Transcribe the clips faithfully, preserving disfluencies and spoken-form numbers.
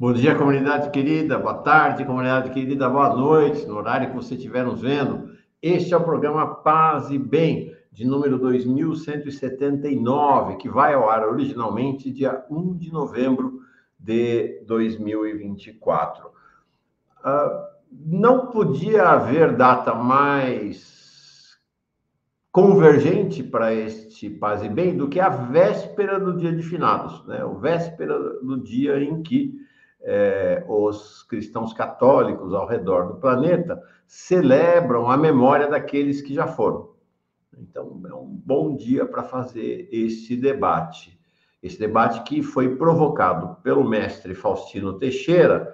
Bom dia, comunidade querida, boa tarde, comunidade querida, boa noite, no horário que você estiver nos vendo. Este é o programa Paz e Bem, de número dois mil cento e setenta e nove, que vai ao ar originalmente dia um de novembro de dois mil e vinte e quatro. Uh, não podia haver data mais convergente para este Paz e Bem do que a véspera do dia de finados, né? O véspera do dia em que É, os cristãos católicos ao redor do planeta celebram a memória daqueles que já foram. Então, é um bom dia para fazer esse debate. Esse debate que foi provocado pelo mestre Faustino Teixeira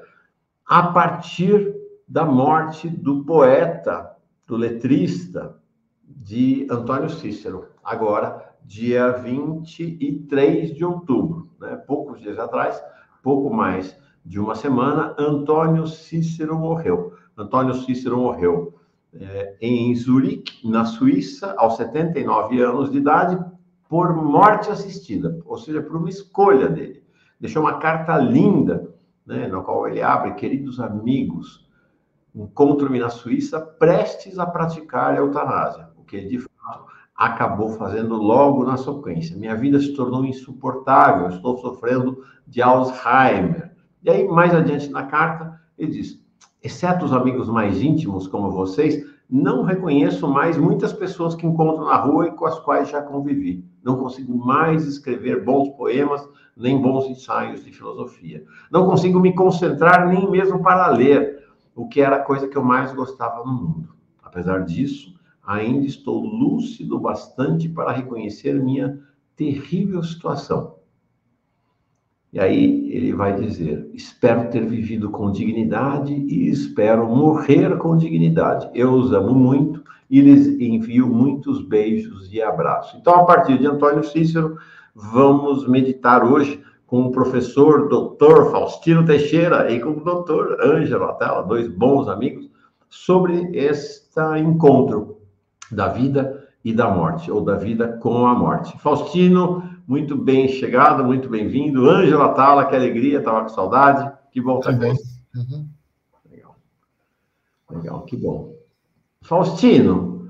a partir da morte do poeta, do letrista, de Antônio Cícero, agora dia vinte e três de outubro, né? Poucos dias atrás, pouco mais de uma semana, Antônio Cícero morreu. Antônio Cícero morreu é, em Zurique, na Suíça, aos setenta e nove anos de idade, por morte assistida, ou seja, por uma escolha dele. Deixou uma carta linda, né, na qual ele abre: queridos amigos, encontro-me na Suíça prestes a praticar a eutanásia, o que ele, de fato, acabou fazendo logo na sequência. Minha vida se tornou insuportável, estou sofrendo de Alzheimer. E aí, mais adiante na carta, ele diz: exceto os amigos mais íntimos como vocês, não reconheço mais muitas pessoas que encontro na rua e com as quais já convivi. Não consigo mais escrever bons poemas, nem bons ensaios de filosofia. Não consigo me concentrar nem mesmo para ler, o que era a coisa que eu mais gostava no mundo. Apesar disso, ainda estou lúcido bastante para reconhecer minha terrível situação. E aí ele vai dizer: espero ter vivido com dignidade e espero morrer com dignidade. Eu os amo muito e lhes envio muitos beijos e abraços. Então, a partir de Antônio Cícero, vamos meditar hoje com o professor doutor Faustino Teixeira e com o doutor Ângelo Atalla, dois bons amigos, sobre este encontro da vida e da morte, ou da vida com a morte. Faustino, muito bem chegado, muito bem-vindo. Ângelo Atalla, que alegria, estava com saudade. Que bom estar com você. Uhum. Legal. Legal, que bom. Faustino,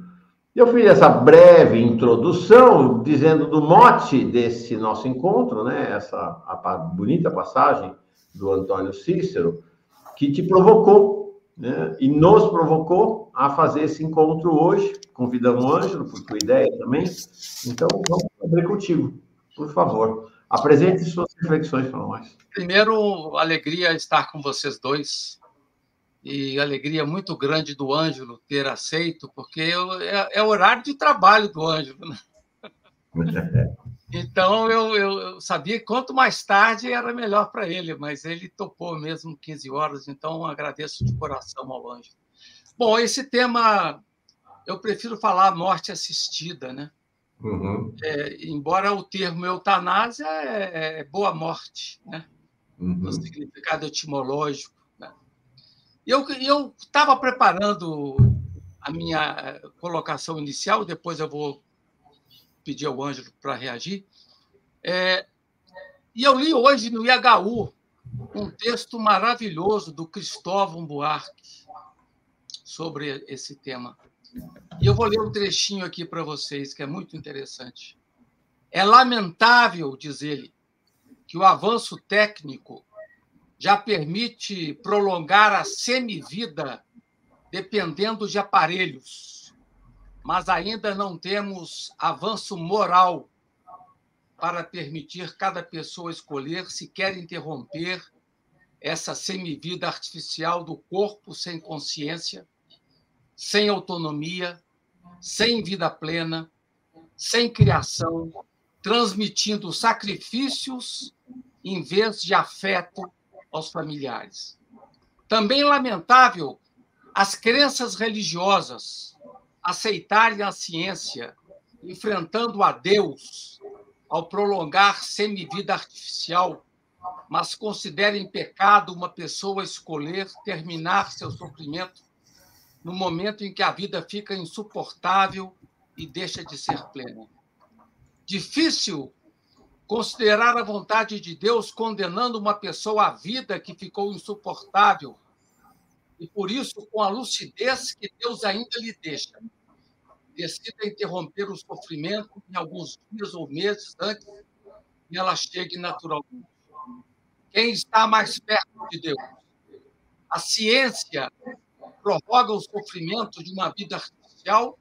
eu fiz essa breve introdução, dizendo do mote desse nosso encontro, né? Essa a bonita passagem do Antônio Cícero, que te provocou, né? E nos provocou a fazer esse encontro hoje. Convidamos o Ângelo, por tua ideia também. Então, vamos abrir contigo. Por favor, apresente suas reflexões para nós. Primeiro, alegria estar com vocês dois. E alegria muito grande do Ângelo ter aceito, porque é o horário de trabalho do Ângelo, né? Então, eu, eu sabia que quanto mais tarde era melhor para ele, mas ele topou mesmo quinze horas, então agradeço de coração ao Ângelo. Bom, esse tema, eu prefiro falar morte assistida, né? Uhum. É, embora o termo eutanásia é, é boa morte, né? Uhum. No significado etimológico, né? Eu eu estava preparando a minha colocação inicial, depois eu vou pedir ao Ângelo para reagir. É, e eu li hoje no I H U um texto maravilhoso do Cristóvão Buarque sobre esse tema. E eu vou ler um trechinho aqui para vocês, que é muito interessante. É lamentável, diz ele, que o avanço técnico já permite prolongar a semivida dependendo de aparelhos, mas ainda não temos avanço moral para permitir cada pessoa escolher se quer interromper essa semivida artificial do corpo sem consciência, sem autonomia, sem vida plena, sem criação, transmitindo sacrifícios em vez de afeto aos familiares. Também lamentável as crenças religiosas aceitarem a ciência, enfrentando a Deus ao prolongar semivida artificial, mas considerem pecado uma pessoa escolher terminar seu sofrimento no momento em que a vida fica insuportável e deixa de ser plena. Difícil Considerar a vontade de Deus condenando uma pessoa à vida que ficou insuportável, e por isso, com a lucidez que Deus ainda lhe deixa, decida interromper o sofrimento em alguns dias ou meses antes que ela chegue naturalmente. Quem está mais perto de Deus? A ciência prorroga o sofrimento de uma vida artificial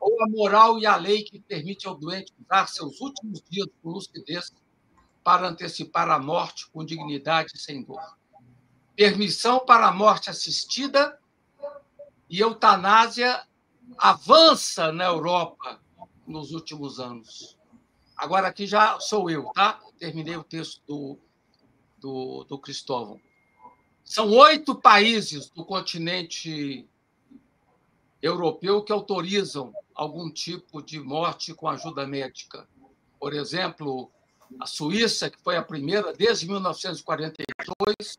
ou a moral e a lei que permite ao doente usar seus últimos dias com lucidez para antecipar a morte com dignidade e sem dor? Permissão para a morte assistida e eutanásia avança na Europa nos últimos anos. Agora, aqui já sou eu, tá? Terminei o texto do, do, do Cristóvão. São oito países do continente europeu que autorizam algum tipo de morte com ajuda médica. Por exemplo, a Suíça, que foi a primeira desde mil novecentos e quarenta e dois,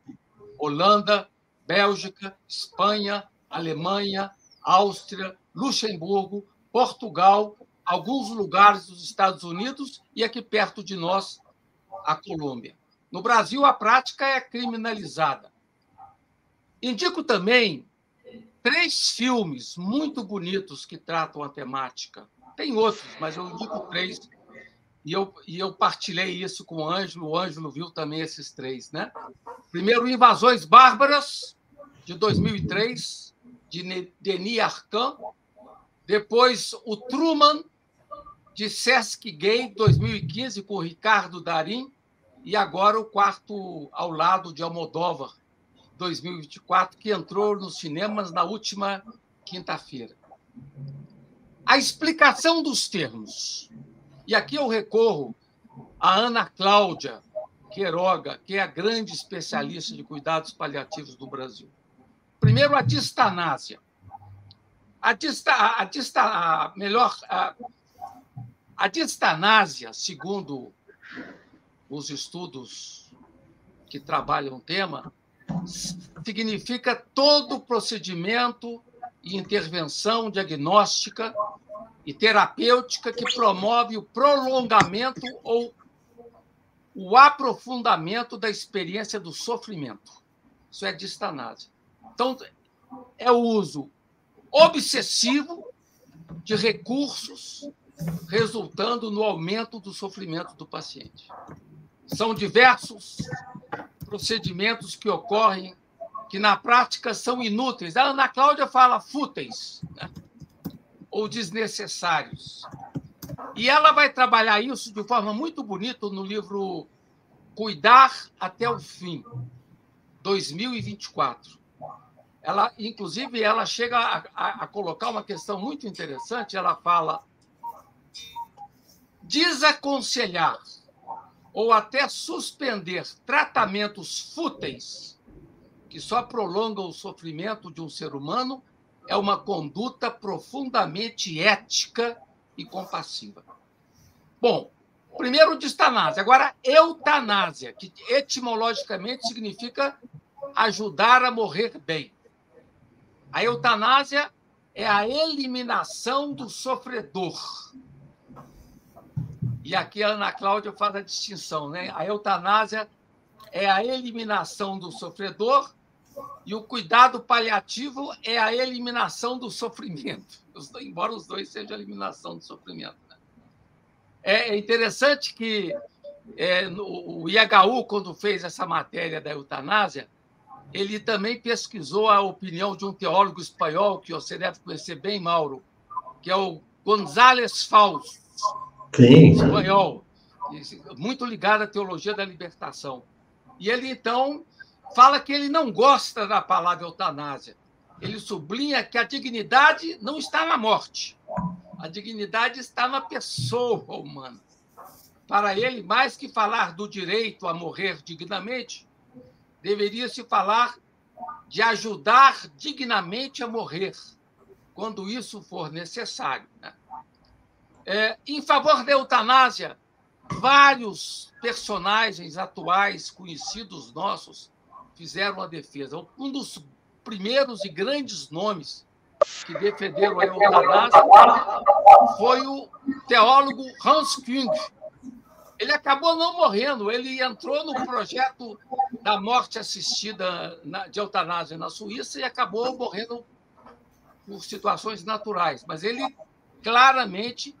Holanda, Bélgica, Espanha, Alemanha, Áustria, Luxemburgo, Portugal, alguns lugares dos Estados Unidos e aqui perto de nós, a Colômbia. No Brasil, a prática é criminalizada. Indico também três filmes muito bonitos que tratam a temática. Tem outros, mas eu indico três. E eu, e eu partilhei isso com o Ângelo. O Ângelo viu também esses três, né? Primeiro, Invasões Bárbaras, de dois mil e três, de Denis Arcand. Depois, o Truman, de Sesc Gay, dois mil e quinze, com Ricardo Darín. E agora, o Quarto ao Lado, de Almodóvar, dois mil e vinte e quatro, que entrou nos cinemas na última quinta-feira. A explicação dos termos. E aqui eu recorro a Ana Cláudia Queiroga, que é a grande especialista de cuidados paliativos do Brasil. Primeiro, a distanásia. A, dista, a, dista, a, melhor, a, a distanásia, segundo os estudos que trabalham o tema, significa todo procedimento e intervenção diagnóstica e terapêutica que promove o prolongamento ou o aprofundamento da experiência do sofrimento. Isso é distanásia. Então, é o uso obsessivo de recursos resultando no aumento do sofrimento do paciente. São diversos procedimentos que ocorrem, que na prática são inúteis. A Ana Cláudia fala fúteis, né? Ou desnecessários. E ela vai trabalhar isso de forma muito bonita no livro Cuidar Até o Fim, dois mil e vinte e quatro. Ela, inclusive, ela chega a, a, a colocar uma questão muito interessante. Ela fala: desaconselhar ou até suspender tratamentos fúteis que só prolongam o sofrimento de um ser humano é uma conduta profundamente ética e compassiva. Bom, primeiro distanásia. Agora, eutanásia, que etimologicamente significa ajudar a morrer bem. A eutanásia é a eliminação do sofredor. E aqui a Ana Cláudia faz a distinção, né? A eutanásia é a eliminação do sofredor e o cuidado paliativo é a eliminação do sofrimento, embora os dois sejam a eliminação do sofrimento, né? É interessante que é, no, o I H U, quando fez essa matéria da eutanásia, ele também pesquisou a opinião de um teólogo espanhol, que você deve conhecer bem, Mauro, que é o González Faust, sim, espanhol, muito ligado à teologia da libertação. E ele, então, fala que ele não gosta da palavra eutanásia. Ele sublinha que a dignidade não está na morte. A dignidade está na pessoa humana. Para ele, mais que falar do direito a morrer dignamente, deveria-se falar de ajudar dignamente a morrer, quando isso for necessário, né? É, em favor da eutanásia, vários personagens atuais, conhecidos nossos, fizeram a defesa. Um dos primeiros e grandes nomes que defenderam a eutanásia foi o teólogo Hans Küng, Ele acabou não morrendo, ele entrou no projeto da morte assistida na, de eutanásia na Suíça e acabou morrendo por situações naturais. Mas ele claramente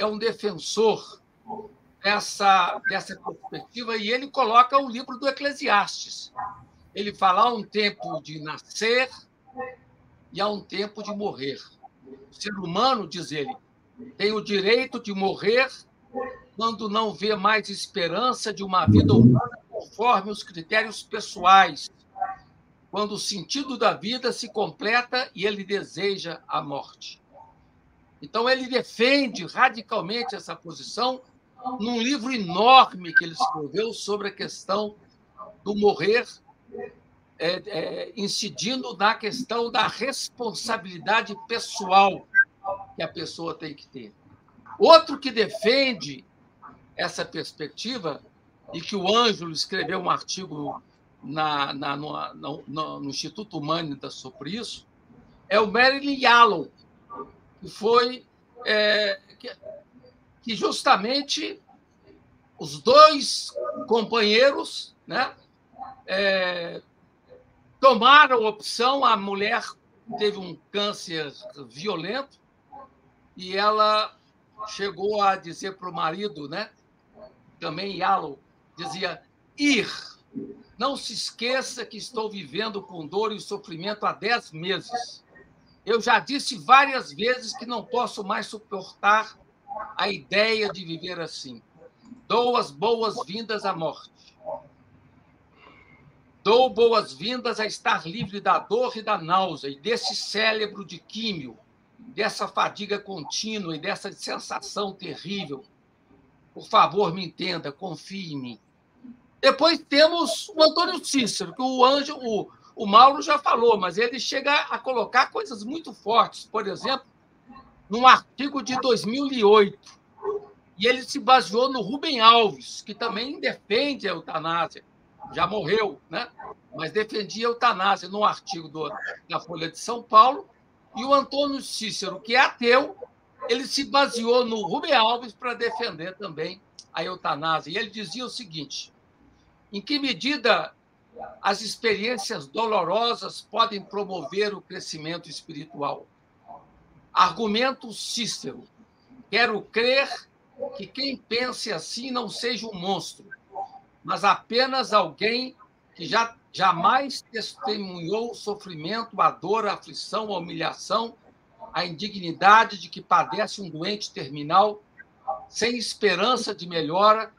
é um defensor dessa, dessa perspectiva e ele coloca o livro do Eclesiastes. Ele fala: há um tempo de nascer e há um tempo de morrer. O ser humano, diz ele, tem o direito de morrer quando não vê mais esperança de uma vida humana conforme os critérios pessoais, quando o sentido da vida se completa e ele deseja a morte. Então, ele defende radicalmente essa posição num livro enorme que ele escreveu sobre a questão do morrer, é, é, incidindo na questão da responsabilidade pessoal que a pessoa tem que ter. Outro que defende essa perspectiva, e que o Ângelo escreveu um artigo na, na, no, no, no Instituto Humanitas sobre isso, é o Marilyn Yalow, que foi é, que, que justamente os dois companheiros, né, é, tomaram a opção. A mulher teve um câncer violento e ela chegou a dizer para o marido, né, também Yalow, dizia: ir, não se esqueça que estou vivendo com dor e sofrimento há dez meses. Eu já disse várias vezes que não posso mais suportar a ideia de viver assim. Dou as boas-vindas à morte. Dou boas-vindas a estar livre da dor e da náusea, e desse cérebro de químio, dessa fadiga contínua e dessa sensação terrível. Por favor, me entenda, confie em mim. Depois temos o Antônio Cícero, que o Ângelo, o, o Mauro já falou, mas ele chega a colocar coisas muito fortes. Por exemplo, num artigo de dois mil e oito, e ele se baseou no Rubem Alves, que também defende a eutanásia, já morreu, né? Mas defendia a eutanásia num artigo do, da Folha de São Paulo. E o Antônio Cícero, que é ateu, ele se baseou no Rubem Alves para defender também a eutanásia. E ele dizia o seguinte: em que medida as experiências dolorosas podem promover o crescimento espiritual? Argumento Cícero: quero crer que quem pense assim não seja um monstro, mas apenas alguém que já, jamais testemunhou o sofrimento, a dor, a aflição, a humilhação, a indignidade de que padece um doente terminal, sem esperança de melhora,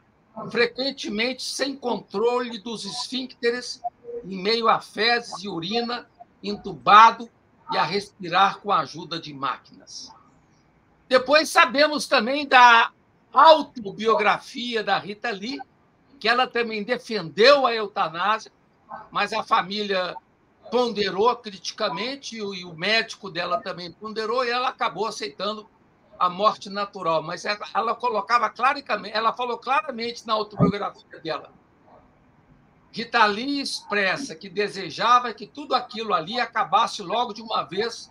frequentemente sem controle dos esfíncteres, em meio a fezes e urina, entubado e a respirar com a ajuda de máquinas. Depois sabemos também da autobiografia da Rita Lee, que ela também defendeu a eutanásia, mas a família ponderou criticamente, e o médico dela também ponderou, e ela acabou aceitando a morte natural. Mas ela, ela colocava claramente, ela falou claramente na autobiografia dela. Rita Lee expressa que desejava que tudo aquilo ali acabasse logo de uma vez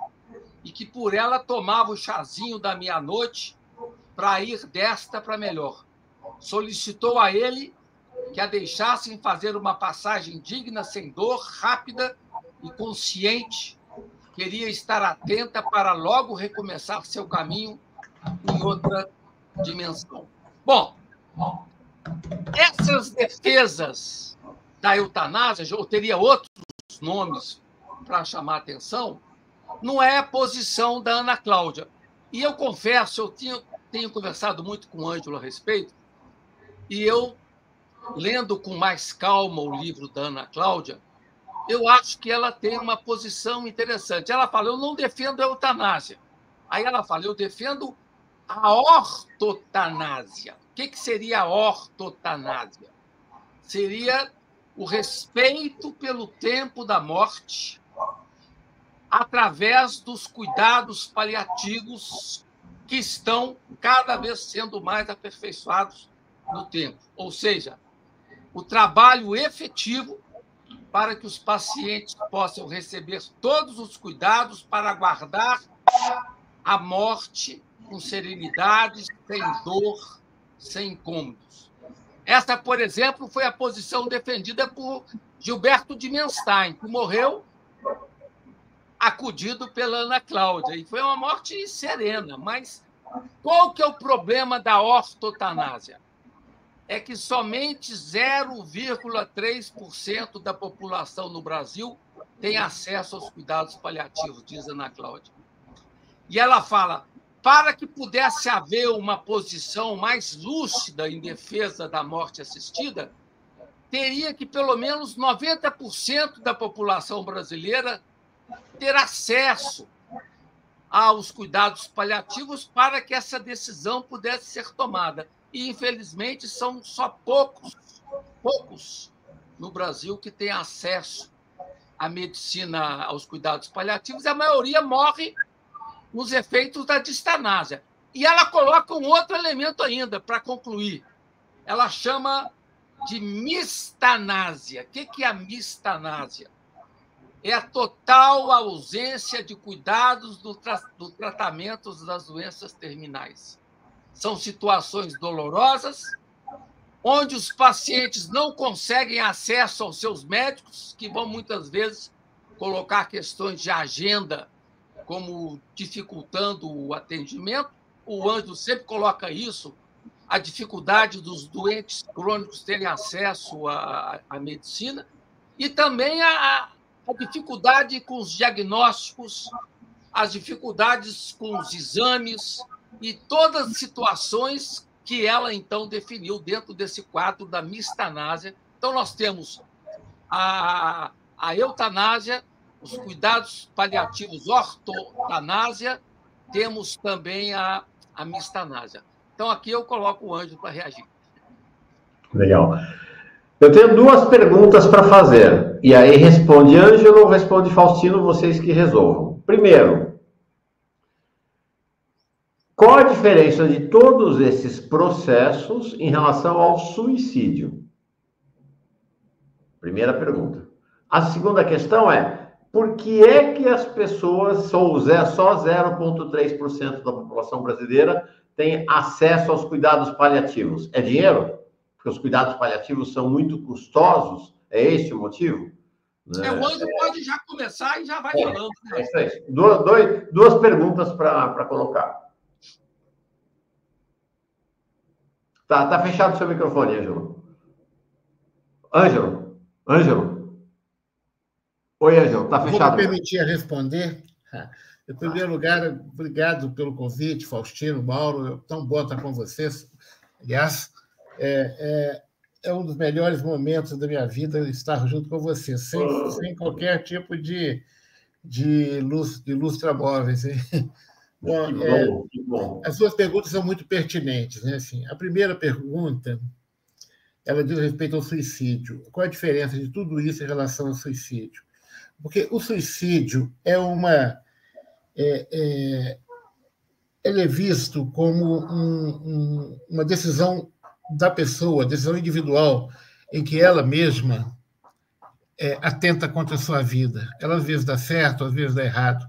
e que por ela tomava o chazinho da meia-noite para ir desta para melhor. Solicitou a ele que a deixassem fazer uma passagem digna, sem dor, rápida e consciente. Queria estar atenta para logo recomeçar seu caminho em outra dimensão. Bom, essas defesas da eutanásia, eu teria outros nomes para chamar a atenção, não é a posição da Ana Cláudia. E eu confesso, eu tenho, tenho conversado muito com o Ângelo a respeito, e eu, lendo com mais calma o livro da Ana Cláudia, eu acho que ela tem uma posição interessante. Ela fala: eu não defendo a eutanásia. Aí ela fala: eu defendo a ortotanásia. O que que seria a ortotanásia? Seria o respeito pelo tempo da morte através dos cuidados paliativos, que estão cada vez sendo mais aperfeiçoados no tempo. Ou seja, o trabalho efetivo para que os pacientes possam receber todos os cuidados para aguardar a morte com serenidade, sem dor, sem incômodos. Essa, por exemplo, foi a posição defendida por Gilberto de Menstein, que morreu acudido pela Ana Cláudia. E foi uma morte serena. Mas qual que é o problema da ortotanásia? É que somente zero vírgula três por cento da população no Brasil tem acesso aos cuidados paliativos, diz Ana Cláudia. E ela fala, para que pudesse haver uma posição mais lúcida em defesa da morte assistida, teria que pelo menos noventa por cento da população brasileira ter acesso aos cuidados paliativos para que essa decisão pudesse ser tomada. E, infelizmente, são só poucos, poucos no Brasil que têm acesso à medicina, aos cuidados paliativos, e a maioria morre nos efeitos da distanásia. E ela coloca um outro elemento ainda, para concluir. Ela chama de mistanásia. O que é a mistanásia? É a total ausência de cuidados do, tra do tratamento das doenças terminais. São situações dolorosas, onde os pacientes não conseguem acesso aos seus médicos, que vão muitas vezes colocar questões de agenda como dificultando o atendimento. O Ângelo sempre coloca isso, a dificuldade dos doentes crônicos terem acesso à, à medicina e também a, a dificuldade com os diagnósticos, as dificuldades com os exames, e todas as situações que ela, então, definiu dentro desse quadro da mistanásia. Então, nós temos a, a eutanásia, os cuidados paliativos, ortotanásia, temos também a, a mistanásia. Então, aqui eu coloco o Ângelo para reagir. Legal. Eu tenho duas perguntas para fazer. E aí responde Ângelo ou responde Faustino, vocês que resolvam. Primeiro, qual a diferença de todos esses processos em relação ao suicídio? Primeira pergunta. A segunda questão é, por que é que as pessoas, só zero vírgula três por cento da população brasileira tem acesso aos cuidados paliativos? É dinheiro? Porque os cuidados paliativos são muito custosos? É este o motivo? É, o Ângelo pode já começar e já vai falando. É isso aí. Duas, dois, duas perguntas para colocar. Tá, tá fechado o seu microfone, Ângelo. Ângelo, Ângelo. Oi, Ângelo, tá fechado. Vou me permitir responder. Em primeiro lugar, obrigado pelo convite, Faustino, Mauro, é tão bom estar com vocês. Aliás, é, é, é um dos melhores momentos da minha vida estar junto com vocês, sem, oh. sem qualquer tipo de, de, luz, de lustramóveis, hein? Bom, é, bom. As suas perguntas são muito pertinentes, né? Assim, a primeira pergunta, ela diz respeito ao suicídio. Qual a diferença de tudo isso em relação ao suicídio? Porque o suicídio é uma, é, é, ele é visto como um, um, uma decisão da pessoa, decisão individual, em que ela mesma é, atenta contra a sua vida. Ela às vezes dá certo, às vezes dá errado.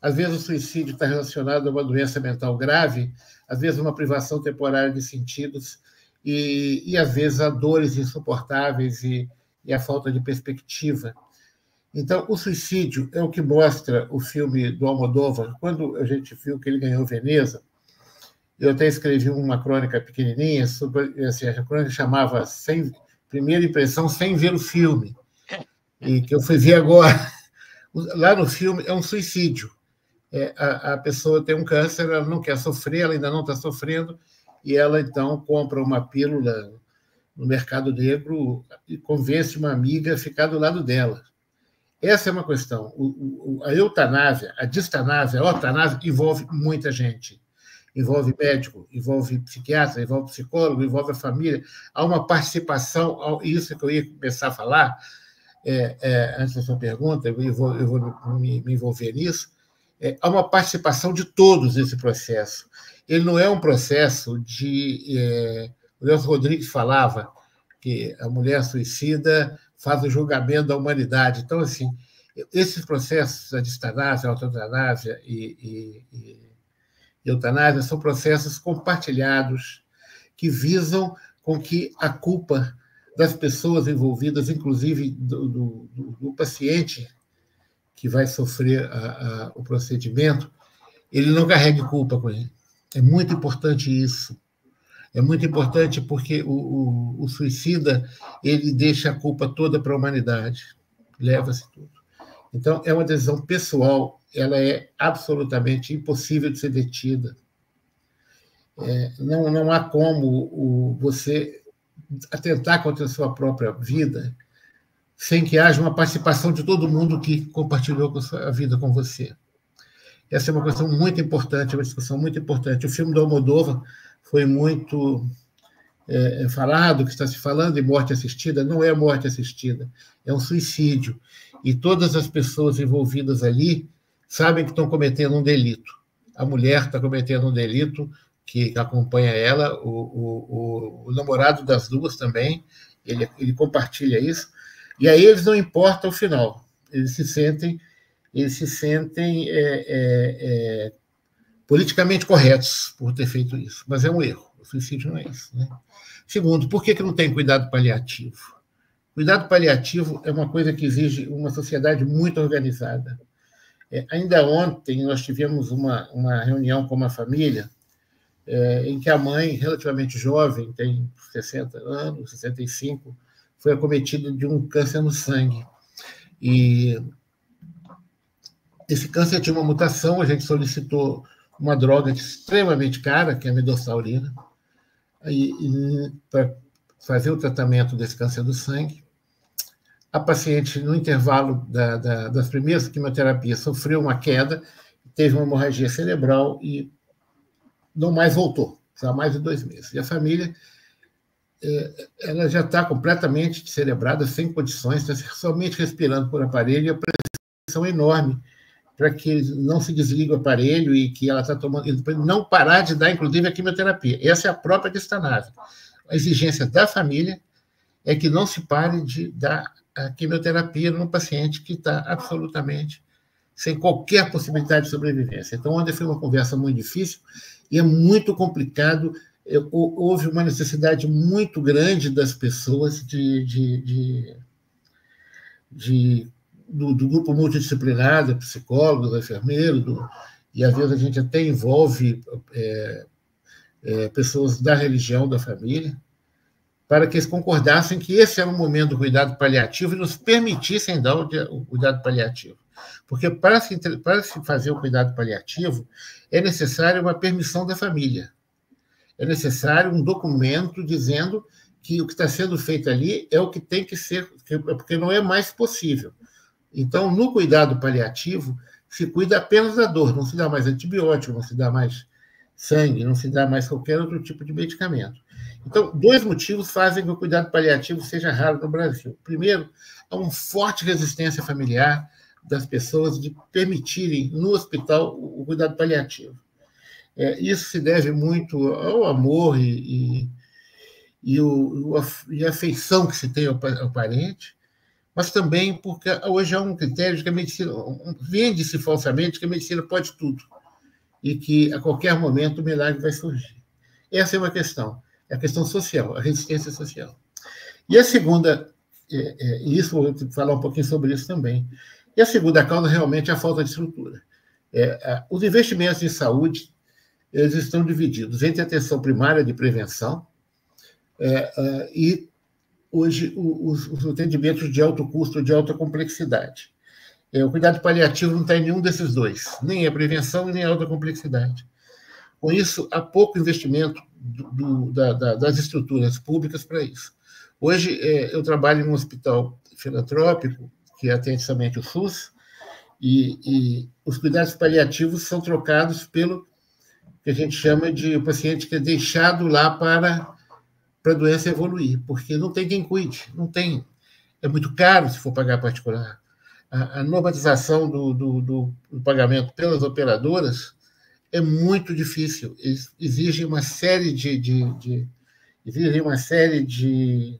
Às vezes o suicídio está relacionado a uma doença mental grave, às vezes uma privação temporária de sentidos e, e às vezes, a dores insuportáveis e, e a falta de perspectiva. Então, o suicídio é o que mostra o filme do Almodóvar. Quando a gente viu que ele ganhou Veneza, eu até escrevi uma crônica pequenininha, sobre, assim, a crônica chamava sem, Primeira Impressão Sem Ver o Filme, e que eu fui ver agora. Lá no filme é um suicídio. É, a, a pessoa tem um câncer, ela não quer sofrer, ela ainda não está sofrendo, e ela, então, compra uma pílula no mercado negro e convence uma amiga a ficar do lado dela. Essa é uma questão. O, o, a eutanásia, a distanásia, a ortanásia envolve muita gente. Envolve médico, envolve psiquiatra, envolve psicólogo, envolve a família. Há uma participação, isso que eu ia começar a falar, é, é, antes da sua pergunta, eu vou, eu vou me, me envolver nisso. É, há uma participação de todos nesse processo. Ele não é um processo de... É, o Nelson Rodrigues falava que a mulher suicida faz o julgamento da humanidade. Então, assim, esses processos da distanásia, autotanásia e, e, e, e eutanásia são processos compartilhados que visam com que a culpa das pessoas envolvidas, inclusive do, do, do paciente que vai sofrer a, a, o procedimento, ele não carregue culpa com ele. É muito importante isso. É muito importante porque o, o, o suicida, ele deixa a culpa toda para a humanidade. Leva-se tudo. Então, é uma decisão pessoal, ela é absolutamente impossível de ser detida. É, não, não há como o, você atentar contra a sua própria vida sem que haja uma participação de todo mundo que compartilhou a vida com você. Essa é uma questão muito importante, uma discussão muito importante. O filme do Almodóvar foi muito é, falado, que está se falando de morte assistida, não é morte assistida, é um suicídio. E todas as pessoas envolvidas ali sabem que estão cometendo um delito. A mulher está cometendo um delito que acompanha ela, o, o, o namorado das duas também, ele, ele compartilha isso. E aí eles não importam o final, eles se sentem, eles se sentem é, é, é, politicamente corretos por ter feito isso, mas é um erro, o suicídio não é isso, né? Segundo, por que que não tem cuidado paliativo? Cuidado paliativo é uma coisa que exige uma sociedade muito organizada. É, ainda ontem nós tivemos uma, uma reunião com uma família é, em que a mãe, relativamente jovem, tem sessenta anos, sessenta e cinco, foi acometida de um câncer no sangue. E esse câncer tinha uma mutação, a gente solicitou uma droga extremamente cara, que é a midossaurina, para fazer o tratamento desse câncer do sangue. A paciente, no intervalo da, da, das primeiras quimioterapias, sofreu uma queda, teve uma hemorragia cerebral e não mais voltou, já há mais de dois meses. E a família ela já está completamente descerebrada, sem condições, está somente respirando por aparelho, e a pressão é enorme para que não se desligue o aparelho e que ela está tomando... Não parar de dar, inclusive, a quimioterapia. Essa é a própria distanásia. A exigência da família é que não se pare de dar a quimioterapia num paciente que está absolutamente sem qualquer possibilidade de sobrevivência. Então, ontem foi uma conversa muito difícil e é muito complicado. Houve uma necessidade muito grande das pessoas de... de, de, de Do, do grupo multidisciplinar, do psicólogo, do enfermeiro, do, e às vezes a gente até envolve é, é, pessoas da religião, da família, para que eles concordassem que esse era o momento do cuidado paliativo e nos permitissem dar o, o cuidado paliativo. Porque para se, para se fazer o cuidado paliativo é necessário uma permissão da família, é necessário um documento dizendo que o que está sendo feito ali é o que tem que ser, porque não é mais possível. Então, no cuidado paliativo, se cuida apenas da dor, não se dá mais antibiótico, não se dá mais sangue, não se dá mais qualquer outro tipo de medicamento. Então, dois motivos fazem que o cuidado paliativo seja raro no Brasil. Primeiro, há uma forte resistência familiar das pessoas de permitirem no hospital o cuidado paliativo. É, isso se deve muito ao amor e, e, e, o, e a afeição que se tem ao, ao parente, mas também porque hoje há um critério de que a medicina, vende-se falsamente que a medicina pode tudo e que a qualquer momento o milagre vai surgir. Essa é uma questão, é a questão social, a resistência social. E a segunda, é, é, e isso vou falar um pouquinho sobre isso também, e a segunda causa realmente é a falta de estrutura. É, a, os investimentos em saúde, eles estão divididos entre atenção primária de prevenção é, a, e hoje, os, os atendimentos de alto custo, de alta complexidade. É, o cuidado paliativo não está em nenhum desses dois, nem a prevenção nem a alta complexidade. Com isso, há pouco investimento do, do, da, da, das estruturas públicas para isso. Hoje, é, eu trabalho em um hospital filantrópico, que atende somente o SUS, e, e os cuidados paliativos são trocados pelo que a gente chama de o paciente que é deixado lá para... para a doença evoluir, porque não tem quem cuide, não tem. É muito caro se for pagar particular. A, a normatização do, do, do, do pagamento pelas operadoras é muito difícil. Eles exigem uma série de, de, de, exigem uma série de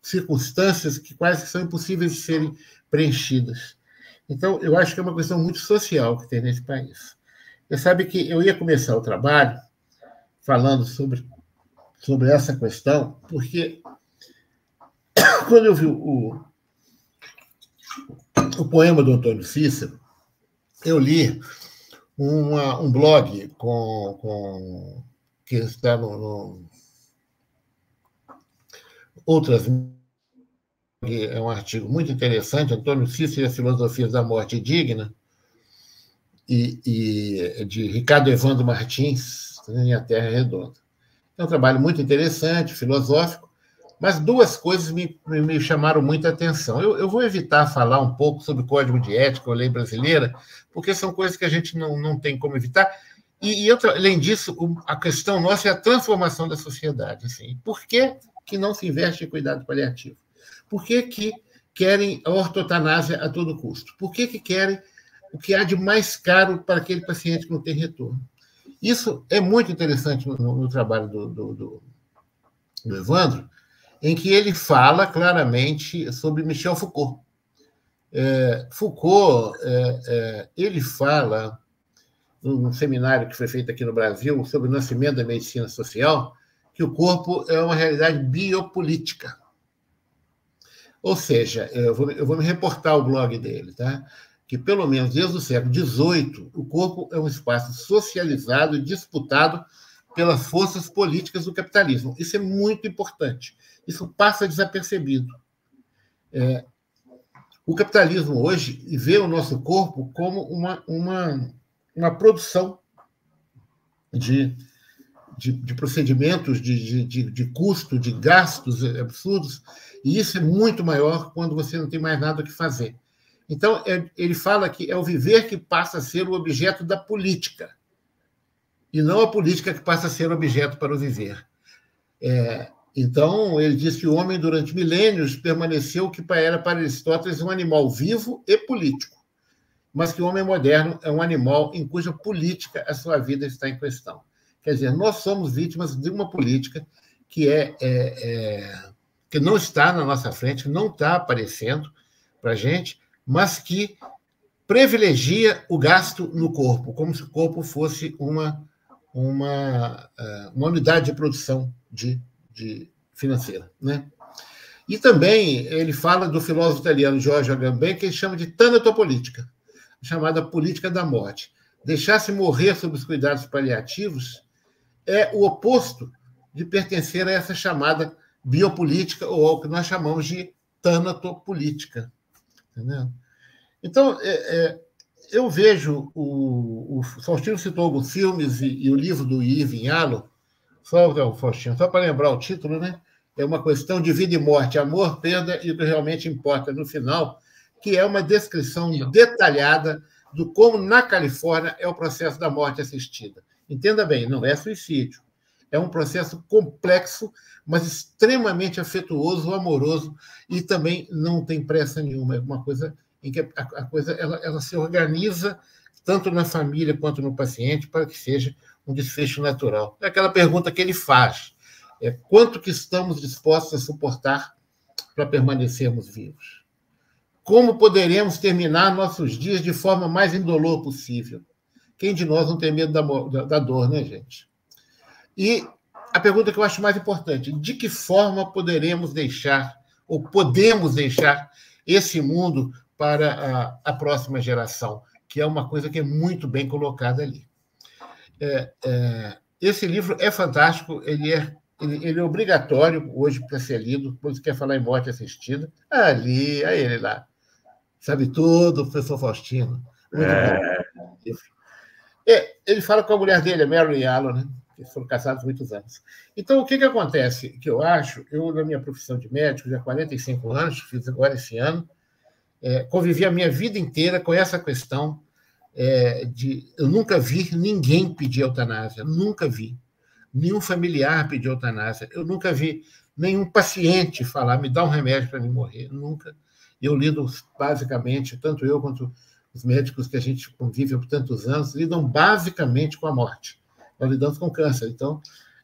circunstâncias que quase são impossíveis de serem preenchidas. Então, eu acho que é uma questão muito social que tem nesse país. Você sabe que eu ia começar o trabalho falando sobre sobre essa questão, porque quando eu vi o, o poema do Antônio Cícero, eu li uma, um blog com, com, que está no, no Outras. É um artigo muito interessante, Antônio Cícero e as Filosofias da Morte Digna, e, e de Ricardo Evandro Martins, em A Terra Redonda. É um trabalho muito interessante, filosófico, mas duas coisas me, me chamaram muita atenção. Eu, eu vou evitar falar um pouco sobre o Código de Ética ou Lei Brasileira, porque são coisas que a gente não, não tem como evitar. E, e outra, além disso, a questão nossa é a transformação da sociedade. Assim. Por que, que não se investe em cuidado paliativo? Por que, que querem a ortotanásia a todo custo? Por que, que querem o que há de mais caro para aquele paciente que não tem retorno? Isso é muito interessante no, no trabalho do, do, do, do Evandro, em que ele fala claramente sobre Michel Foucault. É, Foucault, é, é, ele fala, num seminário que foi feito aqui no Brasil, sobre o nascimento da medicina social, que o corpo é uma realidade biopolítica. Ou seja, eu vou, eu vou me reportar ao blog dele, tá? Que, pelo menos desde o século dezoito, o corpo é um espaço socializado e disputado pelas forças políticas do capitalismo. Isso é muito importante. Isso passa desapercebido. É, o capitalismo hoje vê o nosso corpo como uma, uma, uma produção de, de, de procedimentos, de, de, de custo, de gastos absurdos, e isso é muito maior quando você não tem mais nada o que fazer. Então, ele fala que é o viver que passa a ser o objeto da política, e não a política que passa a ser o objeto para o viver. É, então, ele diz que o homem, durante milênios, permaneceu o que era para Aristóteles um animal vivo e político, mas que o homem moderno é um animal em cuja política a sua vida está em questão. Quer dizer, nós somos vítimas de uma política que é... é, é que não está na nossa frente, não está aparecendo para a gente, mas que privilegia o gasto no corpo, como se o corpo fosse uma, uma, uma unidade de produção de, de financeira. Né? E também ele fala do filósofo italiano Giorgio Agamben, que ele chama de tanatopolítica, chamada política da morte. Deixar-se morrer sob os cuidados paliativos é o oposto de pertencer a essa chamada biopolítica, ou ao que nós chamamos de tanatopolítica. Entendeu? Então, é, é, eu vejo... O, o Faustino citou alguns filmes e, e o livro do Irving Allo, só, não, Faustino, só para lembrar o título, né? É uma questão de vida e morte, amor, perda e o que realmente importa no final, que é uma descrição detalhada do como, na Califórnia, é o processo da morte assistida. Entenda bem, não é suicídio. É um processo complexo, mas extremamente afetuoso, amoroso, e também não tem pressa nenhuma. É uma coisa em que a, a coisa ela, ela se organiza, tanto na família quanto no paciente, para que seja um desfecho natural. É aquela pergunta que ele faz. É quanto que estamos dispostos a suportar para permanecermos vivos? Como poderemos terminar nossos dias de forma mais indolor possível? Quem de nós não tem medo da, da, da dor, né, gente? E a pergunta que eu acho mais importante, de que forma poderemos deixar, ou podemos deixar, esse mundo para a, a próxima geração, que é uma coisa que é muito bem colocada ali. É, é, esse livro é fantástico, ele é, ele, ele é obrigatório hoje para ser lido, quando você quer falar em morte assistida, ali, a ele lá. Sabe tudo, o professor Faustino. Muito é. bom. É, ele fala com a mulher dele, a Mary Allen, né? Eles foram casados há muitos anos. Então, o que, que acontece? Que eu acho, eu, na minha profissão de médico, já há quarenta e cinco anos, fiz agora esse ano, é, convivi a minha vida inteira com essa questão é, de... Eu nunca vi ninguém pedir eutanásia, nunca vi. Nenhum familiar pedir eutanásia, eu nunca vi nenhum paciente falar, me dá um remédio para me morrer, nunca. Eu lido, basicamente, tanto eu quanto os médicos que a gente convive há tantos anos, lidam basicamente com a morte. Nós lidamos com câncer, então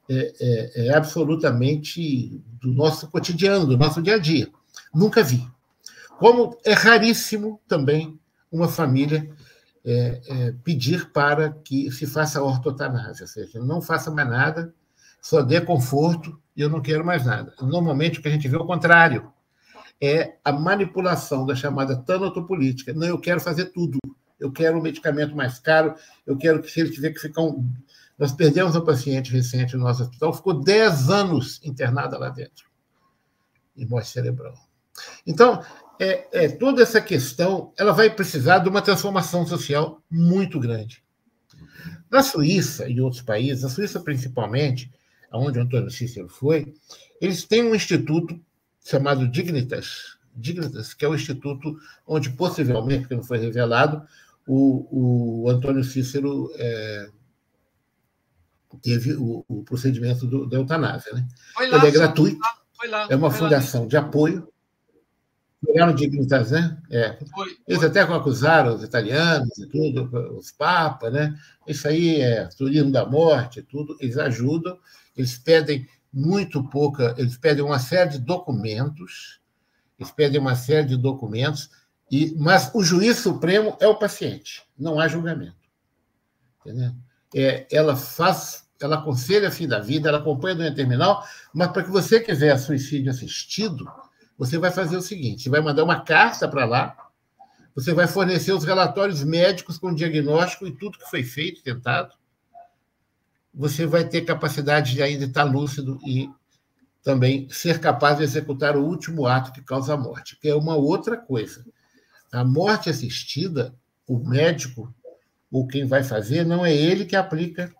é, é, é absolutamente do nosso cotidiano, do nosso dia a dia. Nunca vi. Como é raríssimo também uma família é, é, pedir para que se faça ortotanásia, ou seja, não faça mais nada, só dê conforto e eu não quero mais nada. Normalmente, o que a gente vê é o contrário. É a manipulação da chamada tanatopolítica. Não, eu quero fazer tudo. Eu quero um medicamento mais caro, eu quero que se ele tiver que ficar... Um... Nós perdemos um paciente recente no nosso hospital, ficou dez anos internada lá dentro. E morte cerebral. Então, é, é, toda essa questão ela vai precisar de uma transformação social muito grande. Na Suíça e outros países, na Suíça principalmente, onde Antônio Cícero foi, eles têm um instituto chamado Dignitas, Dignitas, que é o instituto onde, possivelmente, porque não foi revelado, o, o Antônio Cícero é, teve o, o procedimento do, da eutanásia. Né? Foi lá, ele é gratuito, foi lá, foi lá, é uma fundação lá de apoio. Pegaram Dignitas, né? É. Foi, foi. Eles até acusaram os italianos e tudo, os papas, né? Isso aí é turismo da morte, tudo. Eles ajudam, eles pedem muito pouca, eles pedem uma série de documentos, eles pedem uma série de documentos, e, mas o juiz supremo é o paciente, não há julgamento. Entendeu? É, ela faz, ela aconselha o fim da vida, ela acompanha a doença terminal, mas para que você quiser suicídio assistido, você vai fazer o seguinte, você vai mandar uma carta para lá, você vai fornecer os relatórios médicos com diagnóstico e tudo que foi feito, tentado, você vai ter capacidade de ainda estar lúcido e também ser capaz de executar o último ato que causa a morte, que é uma outra coisa. A morte assistida, o médico, ou quem vai fazer, não é ele que aplica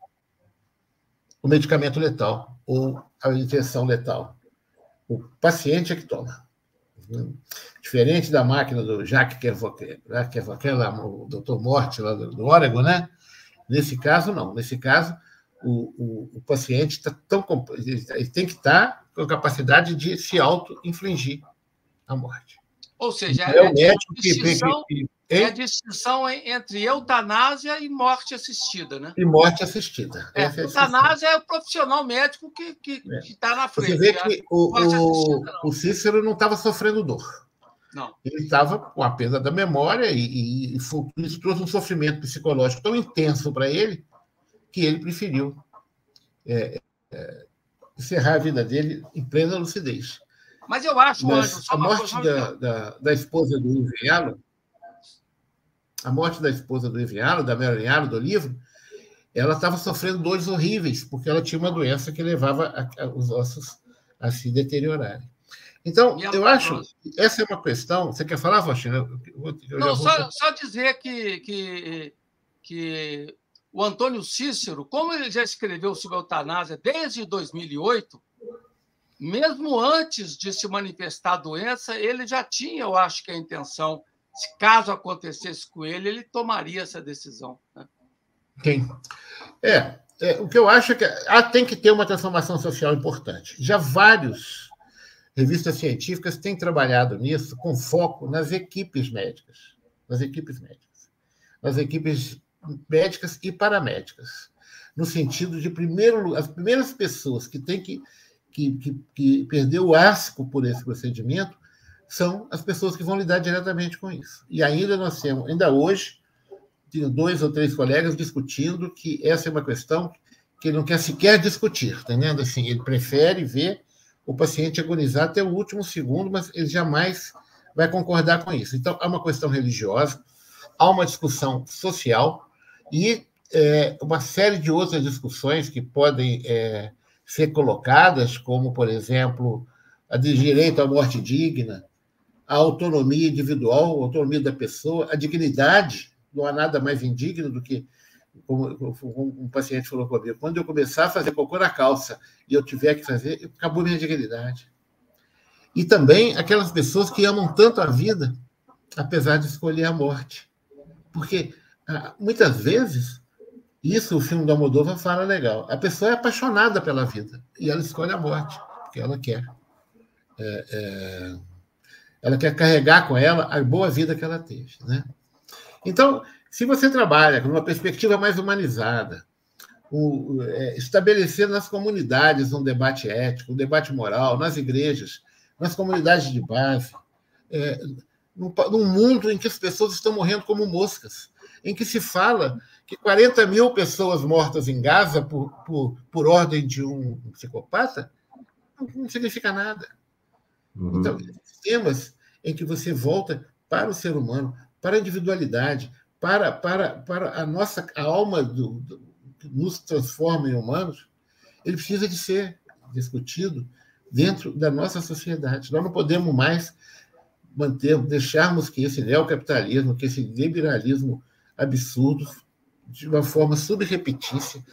o medicamento letal ou a injeção letal. O paciente é que toma. Diferente da máquina do Jacques Kervoquet, o doutor Morte, lá do Oregon, né? Nesse caso, não. Nesse caso, o, o, o paciente tá tão, ele tem que estar tá com a capacidade de se auto-infligir a morte. Ou seja, é, é, a distinção, que, que, que, é a distinção entre eutanásia e morte assistida, né? E morte assistida. É, é eutanásia é o profissional médico que está que, é. que na frente. Você vê que o, o, o Cícero não estava sofrendo dor. Não. Ele estava com a perda da memória e, e, e foi, isso trouxe um sofrimento psicológico tão intenso para ele que ele preferiu é, é, encerrar a vida dele em plena lucidez. Mas eu acho, Mas, Ângelo, só a morte coisa, da, da, da esposa do Irving Allen, a morte da esposa do Irving Allen, da Mary Allen, do livro, ela estava sofrendo dores horríveis, porque ela tinha uma doença que levava a, a, os ossos a se deteriorarem. Então, eu acho, essa é uma questão... Você quer falar, Faustino? Não, só, só dizer que, que, que o Antônio Cícero, como ele já escreveu sobre a eutanásia desde dois mil e oito, mesmo antes de se manifestar a doença, ele já tinha, eu acho, que a intenção, se caso acontecesse com ele, ele tomaria essa decisão. Né? Tem. É, é, o que eu acho é que ah, tem que ter uma transformação social importante. Já várias revistas científicas têm trabalhado nisso com foco nas equipes médicas, nas equipes médicas, nas equipes médicas e paramédicas, no sentido de, primeiro, as primeiras pessoas que têm que Que, que, que perdeu o asco por esse procedimento, são as pessoas que vão lidar diretamente com isso. E ainda nós temos, ainda hoje, tenho dois ou três colegas discutindo que essa é uma questão que ele não quer sequer discutir, tá entendendo? Assim, ele prefere ver o paciente agonizar até o último segundo, mas ele jamais vai concordar com isso. Então, há uma questão religiosa, há uma discussão social e é, uma série de outras discussões que podem... É, ser colocadas, como, por exemplo, a de direito à morte digna, a autonomia individual, a autonomia da pessoa, a dignidade. Não há nada mais indigno do que, como um paciente falou comigo, quando eu começar a fazer cocô na calça e eu tiver que fazer, acabou minha dignidade. E também aquelas pessoas que amam tanto a vida, apesar de escolher a morte. Porque, muitas vezes... Isso o filme do Almodóvar fala legal. A pessoa é apaixonada pela vida e ela escolhe a morte, porque ela quer. É, é, ela quer carregar com ela a boa vida que ela teve. Né? Então, se você trabalha com uma perspectiva mais humanizada, o, é, estabelecer nas comunidades um debate ético, um debate moral, nas igrejas, nas comunidades de base, é, num, num mundo em que as pessoas estão morrendo como moscas, em que se fala que quarenta mil pessoas mortas em Gaza por, por, por ordem de um psicopata não, não significa nada. Uhum. Então, temas em que você volta para o ser humano, para a individualidade, para, para, para a nossa a alma do, do, que nos transforma em humanos, ele precisa de ser discutido dentro da nossa sociedade. Nós não podemos mais manter, deixarmos que esse neocapitalismo, que esse liberalismo absurdo, de uma forma subrepetícia,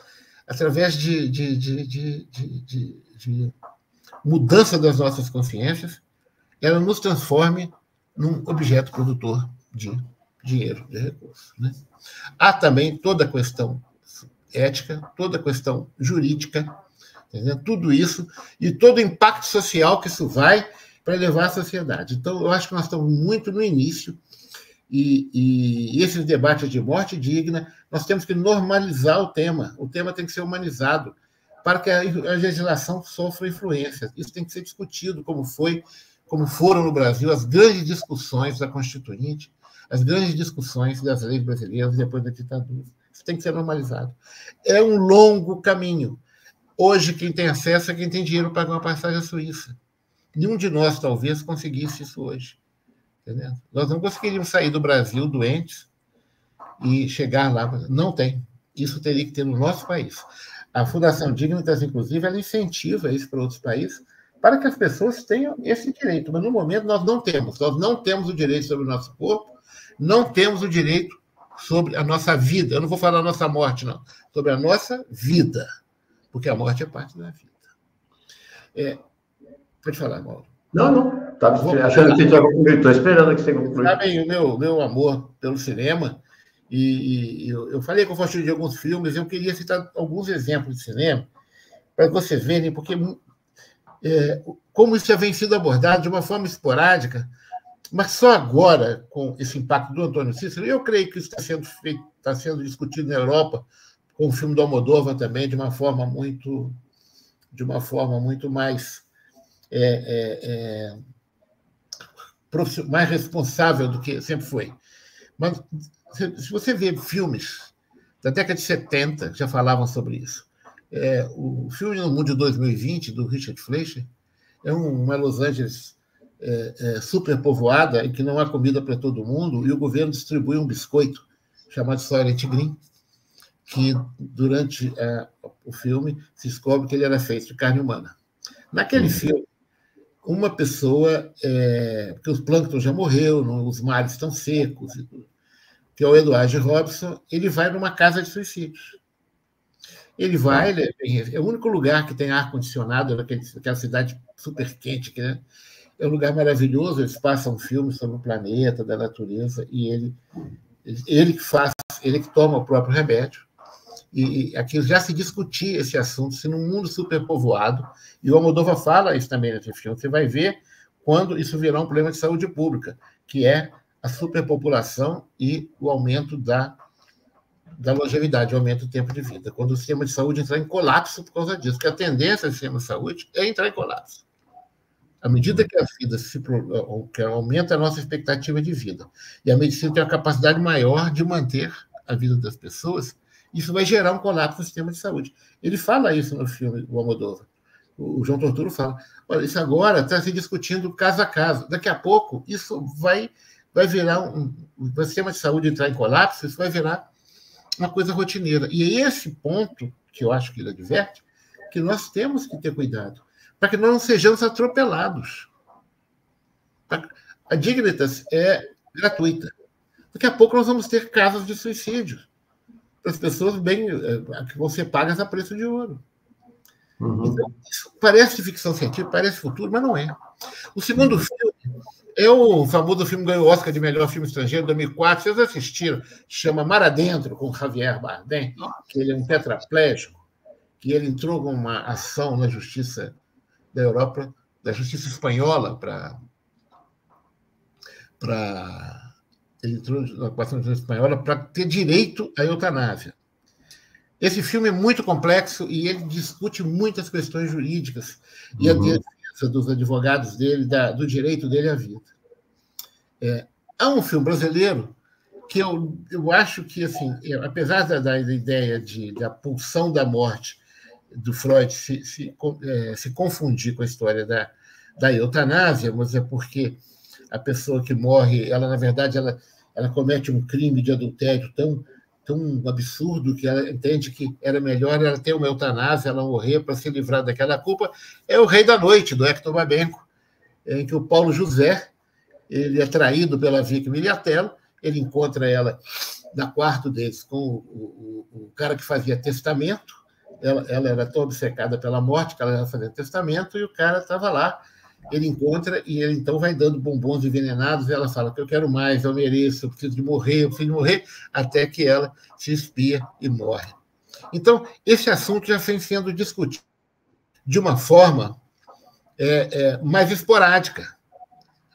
através de, de, de, de, de, de, de mudança das nossas consciências, ela nos transforme num objeto produtor de dinheiro, de recursos, né? Há também toda a questão ética, toda a questão jurídica, entendeu? Tudo isso e todo o impacto social que isso vai para levar à sociedade. Então, eu acho que nós estamos muito no início e, e esses debates de morte digna, nós temos que normalizar o tema. O tema tem que ser humanizado para que a, a legislação sofra influência. Isso tem que ser discutido, como foi, como foram no Brasil as grandes discussões da Constituinte, as grandes discussões das leis brasileiras depois da ditadura. Isso tem que ser normalizado. É um longo caminho. Hoje, quem tem acesso é quem tem dinheiro para pagar uma passagem à Suíça. Nenhum de nós, talvez, conseguisse isso hoje. Entendeu? Nós não conseguiríamos sair do Brasil doentes e chegar lá. Não tem. Isso teria que ter no nosso país. A Fundação Dignitas, inclusive, ela incentiva isso para outros países para que as pessoas tenham esse direito. Mas, no momento, nós não temos. Nós não temos o direito sobre o nosso corpo, não temos o direito sobre a nossa vida. Eu não vou falar a nossa morte, não. Sobre a nossa vida. Porque a morte é parte da vida. É... Pode falar, Mauro. Não, não. Estava achando que você já concluiu. Estou esperando que você concluiu. Sabe o meu, meu amor pelo cinema. E, e eu, eu falei que eu gosto de alguns filmes. Eu queria citar alguns exemplos de cinema para vocês verem, porque é, como isso já vem sendo abordado de uma forma esporádica, mas só agora, com esse impacto do Antônio Cícero, eu creio que isso está sendo feito, está sendo discutido na Europa, com o filme do Almodóvar também, de uma forma muito, de uma forma muito mais... É, é, é, mais responsável do que sempre foi. Mas se você vê filmes da década de setenta, já falavam sobre isso. É, o filme No Mundo de dois mil e vinte, do Richard Fleischer, é uma Los Angeles é, é, superpovoada, em que não há comida para todo mundo, e o governo distribui um biscoito chamado Soylent Green, que durante a, o filme se descobre que ele era feito de carne humana. Naquele filme, uma pessoa, é, porque os plâncton já morreu, os mares estão secos e tudo, que é o Edward Robson, ele vai numa casa de suicídios. Ele vai, ele é, é o único lugar que tem ar-condicionado, naquela cidade super quente, que, né? É um lugar maravilhoso, eles passam filmes sobre o planeta, da natureza, e ele, ele que faz, ele que toma o próprio remédio. E aqui já se discutia esse assunto, se num mundo superpovoado, e o Almodóvar fala isso também nesse filme, você vai ver quando isso virá um problema de saúde pública, que é a superpopulação e o aumento da, da longevidade, o aumento do tempo de vida, quando o sistema de saúde entrar em colapso por causa disso, porque a tendência do sistema de saúde é entrar em colapso. À medida que a vida se que aumenta a nossa expectativa de vida, e a medicina tem a capacidade maior de manter a vida das pessoas, isso vai gerar um colapso no sistema de saúde. Ele fala isso no filme, o Almodóvar. O João Torturo fala. Olha, isso agora está se discutindo caso a caso. Daqui a pouco, isso vai, vai virar um... O sistema de saúde entrar em colapso, isso vai virar uma coisa rotineira. E é esse ponto, que eu acho que ele adverte, que nós temos que ter cuidado, para que nós não sejamos atropelados. A Dignitas é gratuita. Daqui a pouco nós vamos ter casos de suicídio. As pessoas bem, que vão ser pagas a preço de ouro. Uhum. Então, isso parece ficção científica, parece futuro, mas não é. O segundo filme é o famoso filme que ganhou o Oscar de melhor filme estrangeiro em dois mil e quatro. Vocês assistiram? Chama Mar Adentro, com Javier Bardem, que ele é um tetraplégico, que ele entrou com uma ação na justiça da Europa, da justiça espanhola, para... para... ele entrou na ocupação da espanhola para ter direito à eutanásia. Esse filme é muito complexo e ele discute muitas questões jurídicas e uhum. a defesa dos advogados dele, da, do direito dele à vida. É, há um filme brasileiro que eu, eu acho que, assim, eu, apesar da, da ideia de, da pulsão da morte do Freud se, se, é, se confundir com a história da, da eutanásia, mas é porque a pessoa que morre, ela, na verdade, ela, ela comete um crime de adultério tão, tão absurdo que ela entende que era melhor ela ter uma eutanásia, ela morrer para se livrar daquela culpa. É O Rei da Noite, do Hector Babenco, em que o Paulo José ele é traído pela Vicky Miriatello, ele encontra ela na quarto deles com o, o, o cara que fazia testamento. Ela, ela era tão obcecada pela morte que ela ia fazer testamento, e o cara estava lá, ele encontra, e ele então vai dando bombons envenenados, e ela fala que eu quero mais, eu mereço, eu preciso de morrer, eu preciso de morrer, até que ela se espia e morre. Então, esse assunto já vem sendo discutido de uma forma é, é, mais esporádica.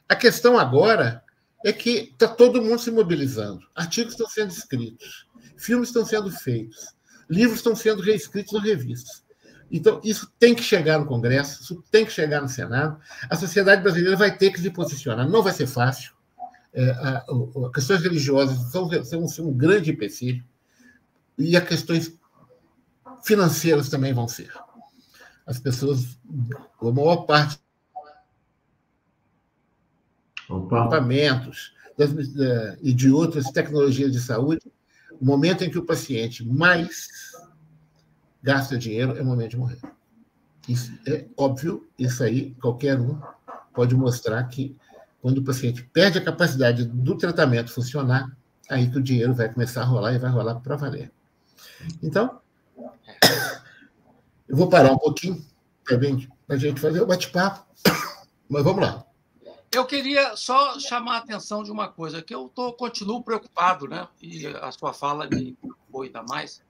A questão agora é que está todo mundo se mobilizando, artigos estão sendo escritos, filmes estão sendo feitos, livros estão sendo reescritos nas revistas. Então, isso tem que chegar no Congresso, isso tem que chegar no Senado. A sociedade brasileira vai ter que se posicionar, não vai ser fácil. É, a, a, questões religiosas são, são, são um grande empecilho, e as questões financeiras também vão ser. As pessoas, a maior parte dos equipamentos e de outras tecnologias de saúde, o momento em que o paciente mais gasta dinheiro é o momento de morrer. Isso é óbvio, isso aí qualquer um pode mostrar que quando o paciente perde a capacidade do tratamento funcionar, aí que o dinheiro vai começar a rolar e vai rolar para valer. Então, eu vou parar um pouquinho para a gente fazer o bate-papo, mas vamos lá. Eu queria só chamar a atenção de uma coisa, que eu tô, continuo preocupado, né? E a sua fala me preocupou ainda mais,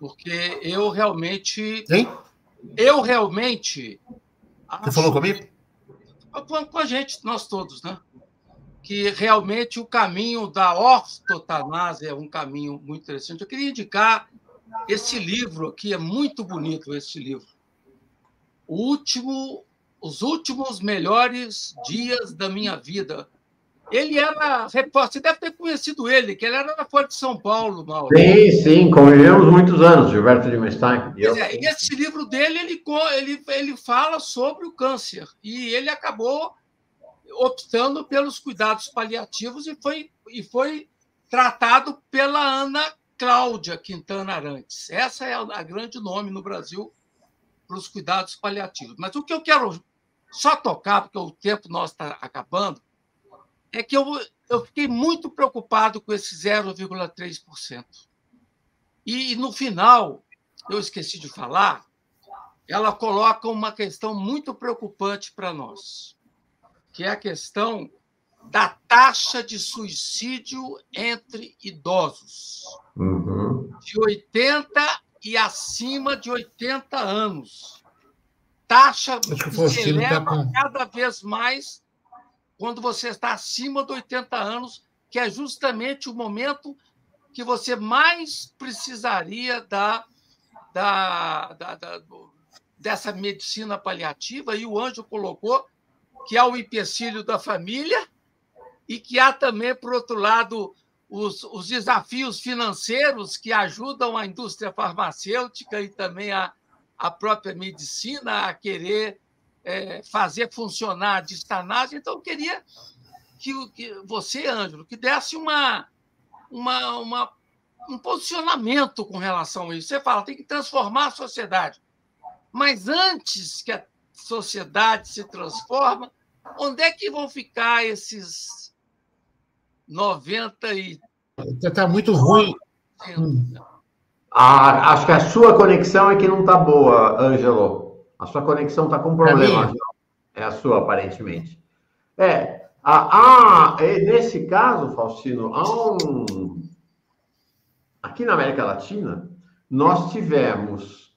porque eu realmente... Hein? Eu realmente... Você falou comigo? Que, com a gente, nós todos, né? Que realmente o caminho da ortotanásia é um caminho muito interessante. Eu queria indicar esse livro aqui, é muito bonito esse livro. O último... Os últimos melhores dias da minha vida. Ele era repórter, você deve ter conhecido ele, que ele era da Folha de São Paulo, Mauro. Sim, sim, convivemos muitos anos, Gilberto de Mestain. E é, esse livro dele, ele, ele, ele fala sobre o câncer, e ele acabou optando pelos cuidados paliativos e foi, e foi tratado pela Ana Cláudia Quintana Arantes. Essa é a grande nome no Brasil para os cuidados paliativos. Mas o que eu quero só tocar, porque o tempo nosso está acabando, é que eu, eu fiquei muito preocupado com esse zero vírgula três por cento. E, no final, eu esqueci de falar, ela coloca uma questão muito preocupante para nós, que é a questão da taxa de suicídio entre idosos. Uhum. De oitenta e acima de oitenta anos. Taxa que se eleva cada vez mais quando você está acima de oitenta anos, que é justamente o momento que você mais precisaria da, da, da, da, dessa medicina paliativa. E o Ângelo colocou que há o empecilho da família e que há também, por outro lado, Os, os desafios financeiros que ajudam a indústria farmacêutica e também a, a própria medicina a querer é, fazer funcionar a distanásia. Então, eu queria que, que você, Ângelo, que desse uma, uma, uma, um posicionamento com relação a isso. Você fala, tem que transformar a sociedade. Mas antes que a sociedade se transforma, onde é que vão ficar esses... noventa e... Está muito ruim. Ah, acho que a sua conexão é que não está boa, Ângelo. A sua conexão está com problema. É a sua, aparentemente. É. Ah, ah, nesse caso, Faustino, há um... aqui na América Latina, nós tivemos,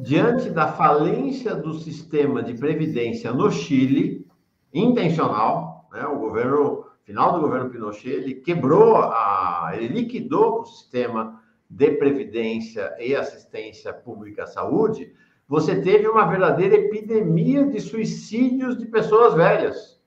diante da falência do sistema de previdência no Chile, intencional, né, o governo... final do governo Pinochet, ele quebrou, a, ele liquidou o sistema de previdência e assistência pública à saúde, você teve uma verdadeira epidemia de suicídios de pessoas velhas,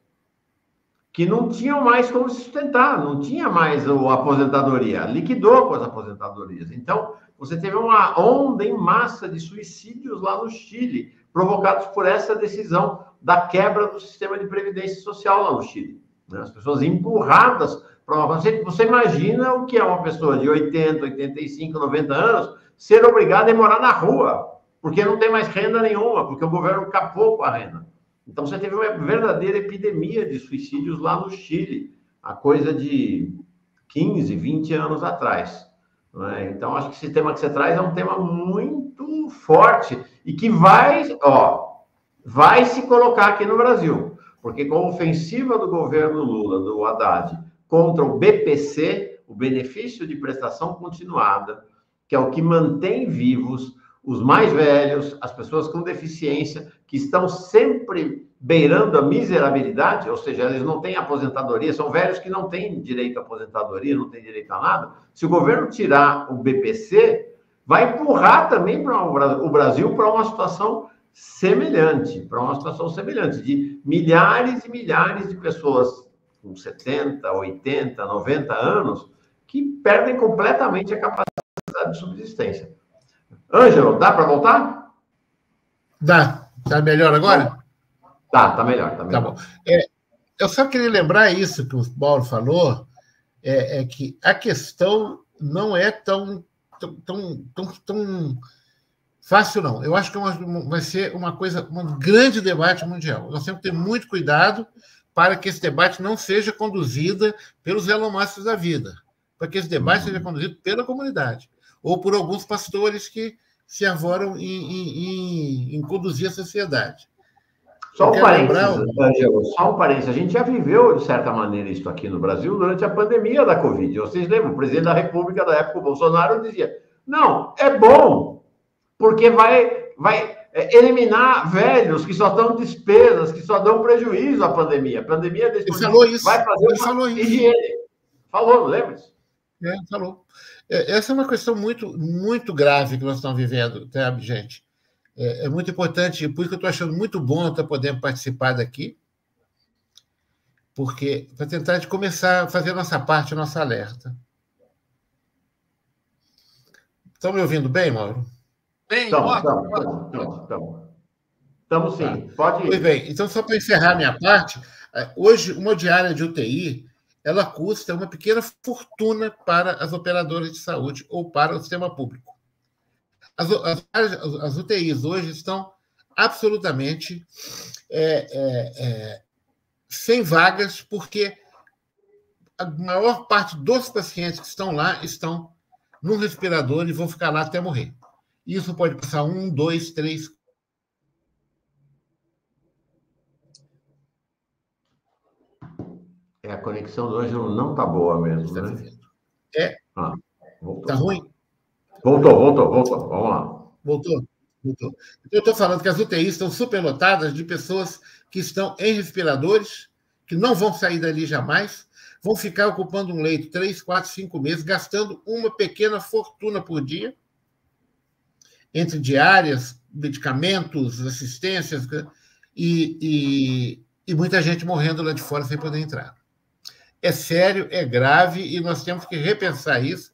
que não tinham mais como se sustentar, não tinha mais a aposentadoria, liquidou com as aposentadorias. Então, você teve uma onda em massa de suicídios lá no Chile, provocados por essa decisão da quebra do sistema de previdência social lá no Chile. As pessoas empurradas para uma... Você, você imagina o que é uma pessoa de oitenta, oitenta e cinco, noventa anos ser obrigada a morar na rua, porque não tem mais renda nenhuma, porque o governo capou com a renda. Então, você teve uma verdadeira epidemia de suicídios lá no Chile, a coisa de quinze, vinte anos atrás. Né? Então, acho que esse tema que você traz é um tema muito forte e que vai, ó, vai se colocar aqui no Brasil. Porque com a ofensiva do governo Lula, do Haddad, contra o B P C, o Benefício de Prestação Continuada, que é o que mantém vivos os mais velhos, as pessoas com deficiência, que estão sempre beirando a miserabilidade, ou seja, eles não têm aposentadoria, são velhos que não têm direito à aposentadoria, não têm direito a nada. Se o governo tirar o B P C, vai empurrar também para o Brasil para uma situação semelhante, para uma situação semelhante, de milhares e milhares de pessoas com setenta, oitenta, noventa anos, que perdem completamente a capacidade de subsistência. Ângelo, dá para voltar? Dá. Tá melhor agora? Tá, tá melhor. Tá, melhor. Tá bom. É, eu só queria lembrar isso que o Mauro falou, é, é que a questão não é tão, tão, tão, tão, tão fácil, não. Eu acho que uma, vai ser uma coisa, um grande debate mundial. Nós temos que ter muito cuidado para que esse debate não seja conduzido pelos elomácios da vida, para que esse debate seja conduzido pela comunidade, ou por alguns pastores que se arvoram em, em, em, em conduzir a sociedade. Só um parênteses, Ângelo, só um parênteses. A gente já viveu, de certa maneira, isso aqui no Brasil durante a pandemia da Covid. Vocês lembram? O presidente da República, da época, o Bolsonaro, dizia: não, é bom, porque vai, vai eliminar velhos que só dão despesas, que só dão prejuízo à pandemia. A pandemia desse ele falou isso. Vai fazer ele falou higiene. Isso. Falou, lembra-se? É, falou. Essa é uma questão muito, muito grave que nós estamos vivendo, sabe, gente? É, é muito importante, por isso que eu estou achando muito bom estar podendo participar daqui, porque para tentar de começar a fazer a nossa parte, a nossa alerta. Estão me ouvindo bem, Mauro? Bem, estamos, estamos, estamos. Estamos sim, pode ir. Pois bem, então só para encerrar a minha parte, hoje uma diária de U T I ela custa uma pequena fortuna para as operadoras de saúde ou para o sistema público. As, as, as U T Is hoje estão absolutamente é, é, é, sem vagas, porque a maior parte dos pacientes que estão lá estão num respirador e vão ficar lá até morrer. Isso pode passar um, dois, três... É, a conexão do Ângelo não está boa mesmo, né? É. Ah, está ruim? Voltou, voltou, voltou. Vamos lá. Voltou, voltou. Eu estou falando que as U T Is estão superlotadas de pessoas que estão em respiradores, que não vão sair dali jamais, vão ficar ocupando um leito três, quatro, cinco meses, gastando uma pequena fortuna por dia, entre diárias, medicamentos, assistências, e, e, e muita gente morrendo lá de fora sem poder entrar. É sério, é grave, e nós temos que repensar isso,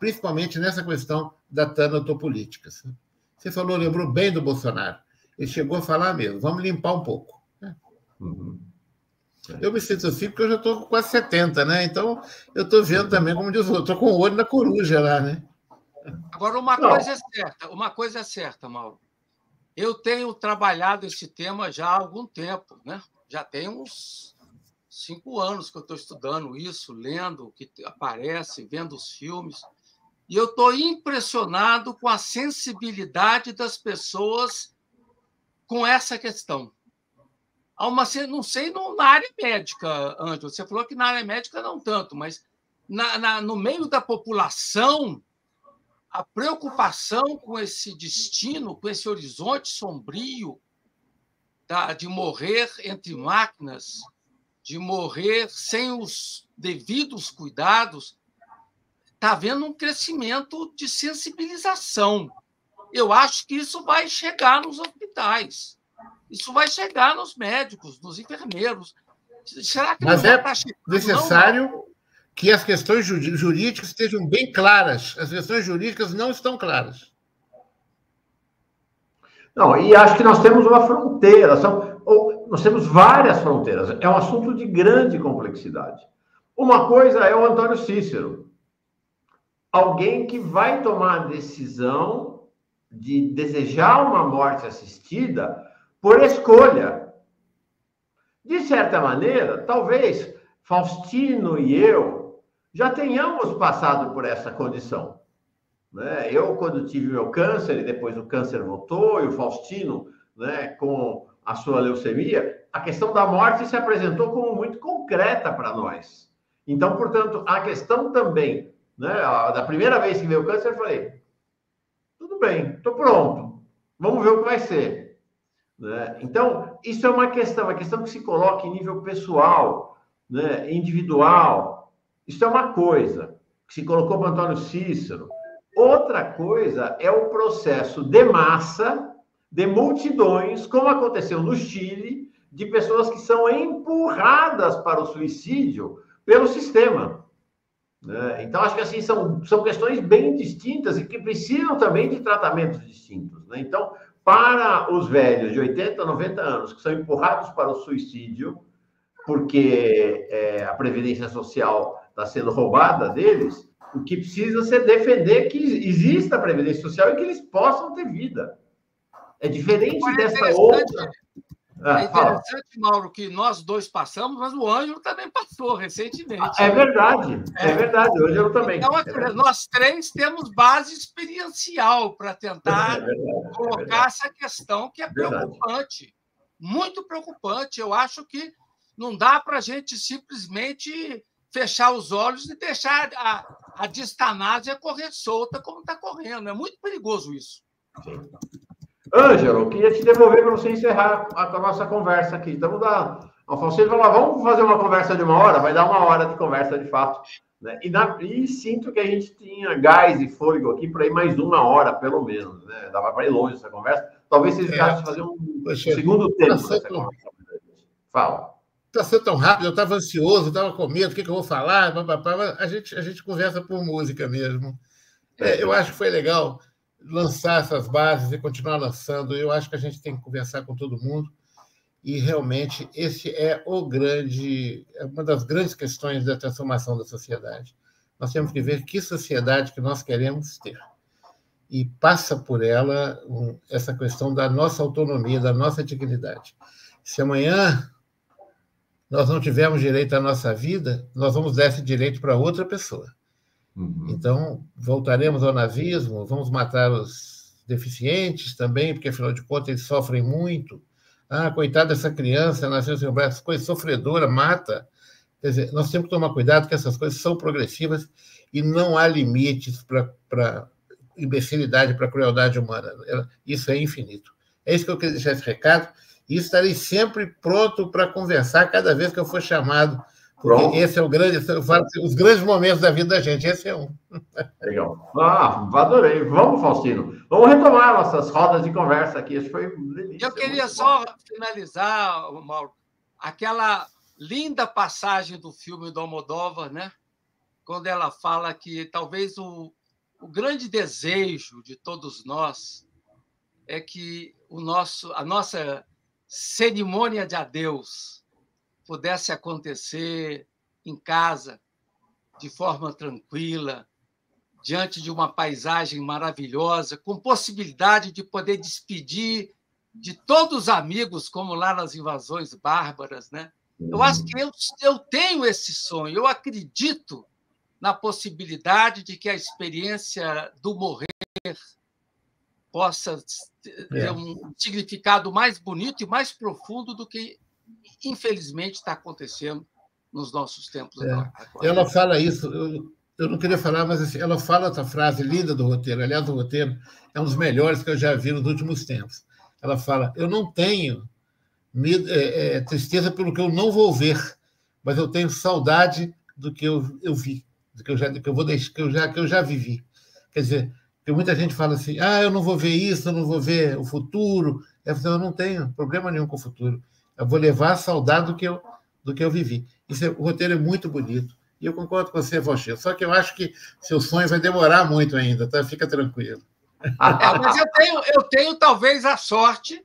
principalmente nessa questão da tanatopolítica. Você falou, lembrou bem do Bolsonaro. Ele chegou a falar mesmo, vamos limpar um pouco. Uhum. Eu me sinto assim porque eu já estou com quase setenta, né? Então, eu estou vendo também, como diz o outro, estou com o olho na coruja lá, né? Agora, uma Não. coisa é certa, uma coisa é certa, Mauro. Eu tenho trabalhado esse tema já há algum tempo, né? Já tem uns... cinco anos que eu estou estudando isso, lendo o que aparece, vendo os filmes, e eu estou impressionado com a sensibilidade das pessoas com essa questão. Há uma, não sei não, na área médica, Ângelo, você falou que na área médica não tanto, mas na, na, no meio da população, a preocupação com esse destino, com esse horizonte sombrio da, de morrer entre máquinas, de morrer sem os devidos cuidados, está havendo um crescimento de sensibilização. Eu acho que isso vai chegar nos hospitais, isso vai chegar nos médicos, nos enfermeiros. Será que Mas é tá necessário não? que as questões jurídicas estejam bem claras. As questões jurídicas não estão claras. Não, e acho que nós temos uma fronteira, são, ou, nós temos várias fronteiras. É um assunto de grande complexidade. Uma coisa é o Antônio Cícero, alguém que vai tomar a decisão de desejar uma morte assistida por escolha. De certa maneira, talvez Faustino e eu já tenhamos passado por essa condição, né? Eu, quando tive meu câncer, e depois o câncer voltou, e o Faustino, né, com a sua leucemia, a questão da morte se apresentou como muito concreta para nós. Então, portanto, a questão também, né, da primeira vez que veio o câncer, eu falei, tudo bem, estou pronto, vamos ver o que vai ser. Né? Então, isso é uma questão, uma questão que se coloca em nível pessoal, né, individual. Isso é uma coisa que se colocou para Antônio Cícero. Outra coisa é o processo de massa, de multidões, como aconteceu no Chile, de pessoas que são empurradas para o suicídio pelo sistema. Né? Então, acho que assim são, são questões bem distintas e que precisam também de tratamentos distintos. Né? Então, para os velhos de oitenta, noventa anos, que são empurrados para o suicídio, porque é, a Previdência Social está sendo roubada deles, o que precisa ser defender que exista a Previdência Social e que eles possam ter vida. É diferente é dessa outra... Ah, é interessante, fala. Mauro, que nós dois passamos, mas o Ângelo também passou recentemente. É verdade, é, é verdade, o Ângelo também. Então, é nós três temos base experiencial para tentar é verdade, colocar é essa questão que é, é preocupante, verdade. Muito preocupante. Eu acho que não dá para a gente simplesmente fechar os olhos e deixar a, a distanásia correr solta como está correndo. É muito perigoso isso. Ângelo, eu queria te devolver para você encerrar a, a nossa conversa aqui. Então, dá, o Faustino falou, vamos fazer uma conversa de uma hora? Vai dar uma hora de conversa, de fato. Né? E, na, e sinto que a gente tinha gás e fôlego aqui para ir mais uma hora, pelo menos. Né? Dava para ir longe essa conversa. Talvez vocês é, de fazer um, um segundo tempo dessa tão... conversa. Fala. Está sendo tão rápido, eu estava ansioso, estava com medo, o que, que eu vou falar? Blá, blá, blá. A gente, a gente conversa por música mesmo. É, eu acho que foi legal lançar essas bases e continuar lançando. Eu acho que a gente tem que conversar com todo mundo. E, realmente, esse é o grande, é uma das grandes questões da transformação da sociedade. Nós temos que ver que sociedade que nós queremos ter. E passa por ela um, essa questão da nossa autonomia, da nossa dignidade. Se amanhã nós não tivemos direito à nossa vida, nós vamos dar esse direito para outra pessoa. Uhum. Então, voltaremos ao nazismo, vamos matar os deficientes também, porque, afinal de contas, eles sofrem muito. Ah, coitada dessa criança, nasceu sem braço, coisa sofredora, mata. Quer dizer, nós temos que tomar cuidado que essas coisas são progressivas e não há limites para imbecilidade, para crueldade humana. Isso é infinito. É isso que eu queria deixar esse recado. E estarei sempre pronto para conversar cada vez que eu for chamado. Porque pronto. Esse é o grande, os grandes momentos da vida da gente. Esse é um. Legal. Ah, adorei. Vamos, Faustino. Vamos retomar nossas rodas de conversa aqui. Acho que foi delícia. Eu queria só finalizar, Mauro, aquela linda passagem do filme do Almodóvar, né? Quando ela fala que talvez o, o grande desejo de todos nós é que o nosso, a nossa cerimônia de adeus pudesse acontecer em casa, de forma tranquila, diante de uma paisagem maravilhosa, com possibilidade de poder despedir de todos os amigos, como lá nas Invasões Bárbaras. Né? Eu acho que eu, eu tenho esse sonho, eu acredito na possibilidade de que a experiência do morrer possa ter um significado mais bonito e mais profundo do que, infelizmente, está acontecendo nos nossos tempos. É. Agora. Ela fala isso, eu, eu não queria falar, mas assim, ela fala essa frase linda do roteiro, aliás, o roteiro é um dos melhores que eu já vi nos últimos tempos. Ela fala, eu não tenho medo, é, é, tristeza pelo que eu não vou ver, mas eu tenho saudade do que eu, eu vi, do que eu já, do que eu vou deixar, que eu já, que eu já vivi. Quer dizer, porque muita gente fala assim, ah, eu não vou ver isso, eu não vou ver o futuro. Eu não tenho problema nenhum com o futuro. Eu vou levar a saudade do que eu, do que eu vivi. Isso é, o roteiro é muito bonito. E eu concordo com você, Faustino. Só que eu acho que seu sonho vai demorar muito ainda, tá? Fica tranquilo. É, mas eu tenho, eu tenho, talvez, a sorte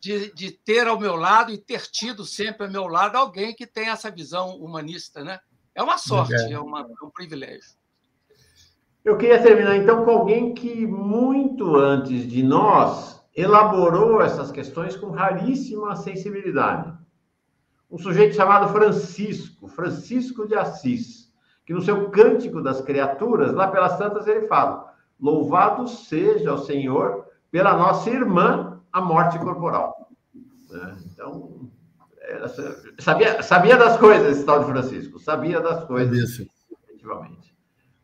de, de ter ao meu lado e ter tido sempre ao meu lado alguém que tem essa visão humanista, né? É uma sorte, é, é uma, um privilégio. Eu queria terminar, então, com alguém que, muito antes de nós, elaborou essas questões com raríssima sensibilidade. Um sujeito chamado Francisco, Francisco de Assis, que no seu Cântico das Criaturas, lá pelas tantas, ele fala: louvado seja o Senhor pela nossa irmã, a morte corporal. É, então, sabia, sabia das coisas esse tal de Francisco, sabia das coisas, efetivamente.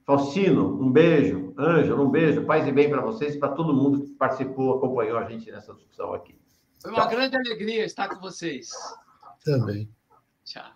Faustino, um beijo. Ângelo, um beijo. Paz e bem para vocês e para todo mundo que participou, acompanhou a gente nessa discussão aqui. Foi uma grande alegria estar com vocês. Também. Tchau.